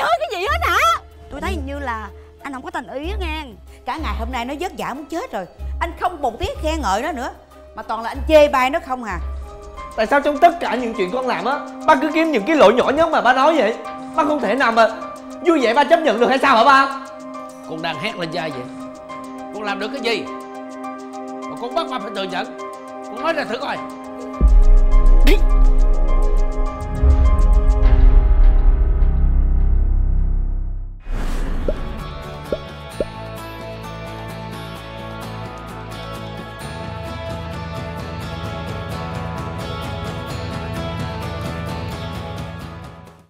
chửi cái gì hết hả? Tôi thấy như là anh không có tình ý nghe. Cả ngày hôm nay nó vất vả muốn chết rồi, anh không một tiếng khen ngợi nó nữa, mà toàn là anh chê bai nó không à. Tại sao trong tất cả những chuyện con làm á, ba cứ kiếm những cái lỗi nhỏ nhất mà ba nói vậy? Ba không thể nào mà vui vẻ ba chấp nhận được hay sao hả ba? Con đang hét lên dai vậy, con làm được cái gì mà con bắt ba phải thừa nhận? Con nói ra thử coi.